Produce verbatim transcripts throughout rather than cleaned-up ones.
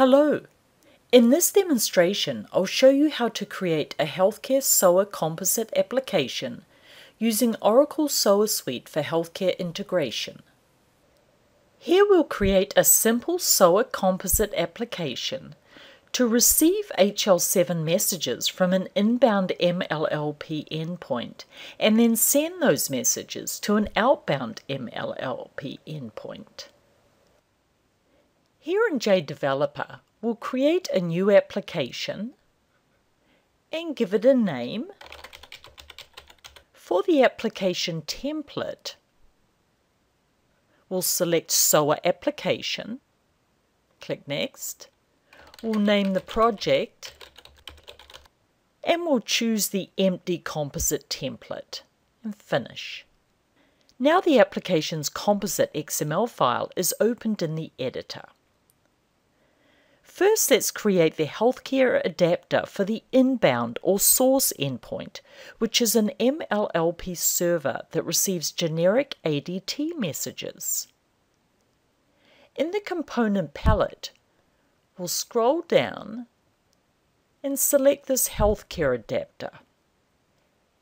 Hello! In this demonstration, I'll show you how to create a Healthcare S O A composite application using Oracle S O A Suite for Healthcare Integration. Here we'll create a simple S O A composite application to receive H L seven messages from an inbound M L L P endpoint and then send those messages to an outbound M L L P endpoint. Here in JDeveloper, we'll create a new application and give it a name. For the application template, we'll select S O A Application, click Next. We'll name the project and we'll choose the empty composite template and finish. Now the application's composite X M L file is opened in the editor. First, let's create the healthcare adapter for the inbound or source endpoint, which is an M L L P server that receives generic A D T messages. In the component palette, we'll scroll down and select this healthcare adapter,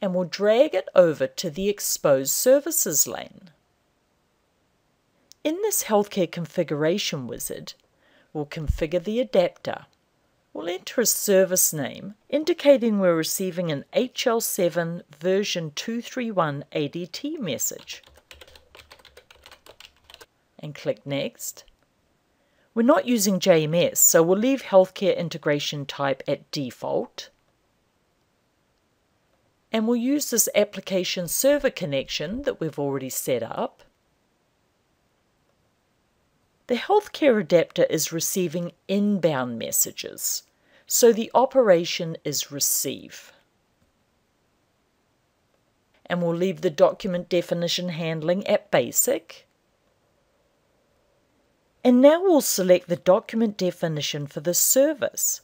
and we'll drag it over to the Expose Services lane. In this healthcare configuration wizard, we'll configure the adapter. We'll enter a service name indicating we're receiving an H L seven version two three one A D T message and click Next. We're not using J M S, so we'll leave Healthcare Integration Type at default. And we'll use this application server connection that we've already set up. The healthcare adapter is receiving inbound messages, so the operation is receive. And we'll leave the document definition handling at basic. And now we'll select the document definition for the service,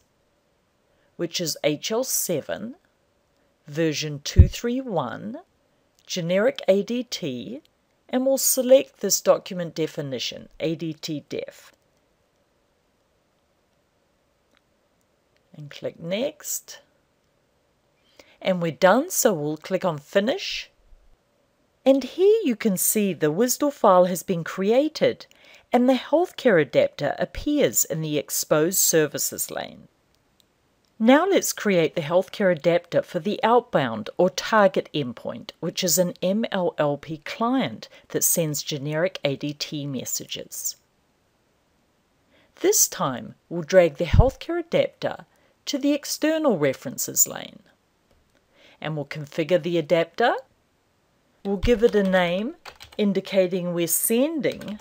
which is H L seven, version two three one, generic A D T, and we'll select this document definition, A D T def, and click Next. And we're done, so we'll click on Finish. And here you can see the W S D L file has been created and the healthcare adapter appears in the Expose Services lane. Now let's create the healthcare adapter for the outbound or target endpoint, which is an M L L P client that sends generic A D T messages. This time, we'll drag the healthcare adapter to the external references lane. And we'll configure the adapter. We'll give it a name indicating we're sending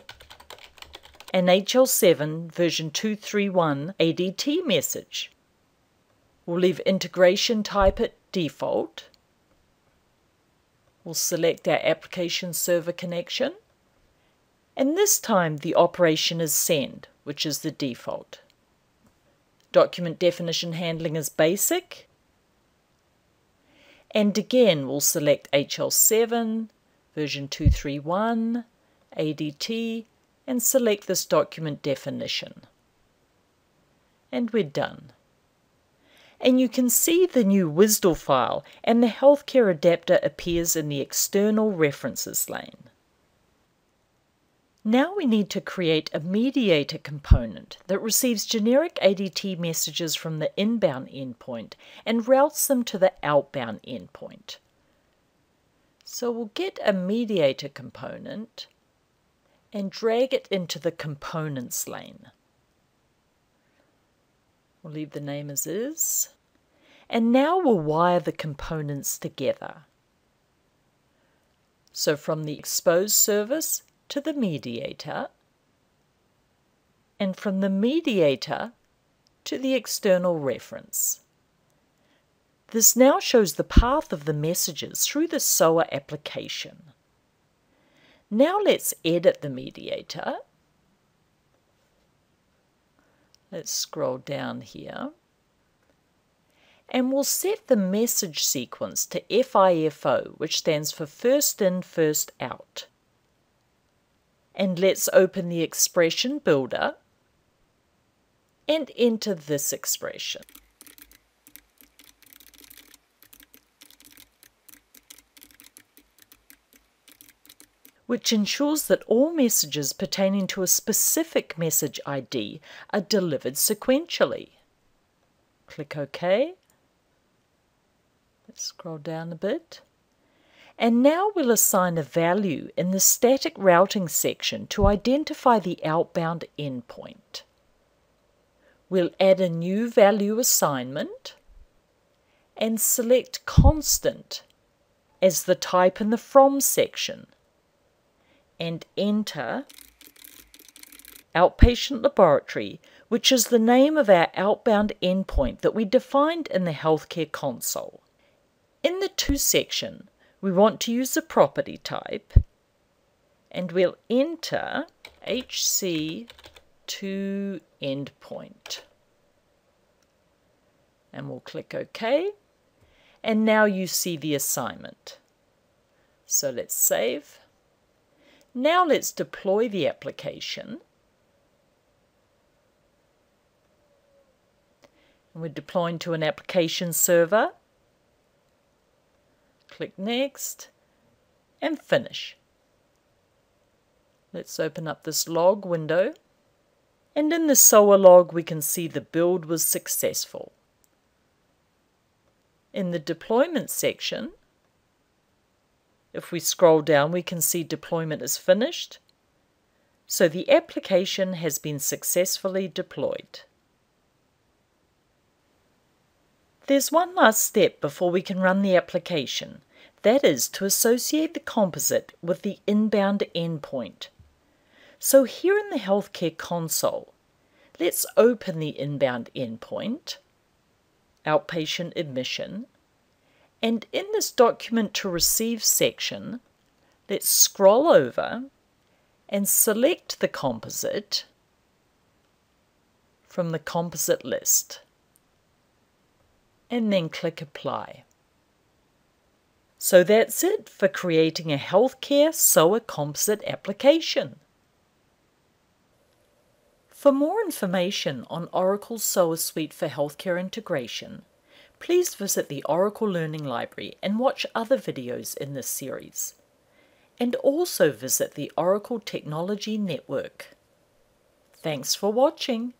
an H L seven version two three one A D T message. We'll leave integration type at default. We'll select our application server connection. And this time the operation is send, which is the default. Document definition handling is basic. And again, we'll select H L seven, version two three one, A D T, and select this document definition. And we're done. And you can see the new W S D L file and the healthcare adapter appears in the external references lane. Now we need to create a mediator component that receives generic A D T messages from the inbound endpoint and routes them to the outbound endpoint. So we'll get a mediator component and drag it into the components lane. We'll leave the name as is. And now we'll wire the components together. So from the Expose service to the mediator, and from the mediator to the external reference. This now shows the path of the messages through the S O A application. Now let's edit the mediator. Let's scroll down here. And we'll set the message sequence to F I F O, which stands for first in, first out. And let's open the expression builder. and into this expression. Which ensures that all messages pertaining to a specific message I D are delivered sequentially. Click OK. Let's scroll down a bit. And now we'll assign a value in the static routing section to identify the outbound endpoint. We'll add a new value assignment and select constant as the type in the from section. And enter outpatient laboratory, which is the name of our outbound endpoint that we defined in the healthcare console. In the to section, we want to use the property type, and we'll enter H C two endpoint. And we'll click OK. And now you see the assignment. So let's save. Now let's deploy the application. We're deploying to an application server. Click Next and Finish. Let's open up this log window. And in the S O A log, we can see the build was successful. In the deployment section, if we scroll down, we can see deployment is finished. So the application has been successfully deployed. There's one last step before we can run the application. That is to associate the composite with the inbound endpoint. So here in the Healthcare console, let's open the inbound endpoint, outpatient admission, and in this document to receive section, let's scroll over and select the composite from the composite list. And then click Apply. So that's it for creating a healthcare S O A composite application. For more information on Oracle S O A Suite for Healthcare Integration, please visit the Oracle Learning Library and watch other videos in this series. And also visit the Oracle Technology Network. Thanks for watching.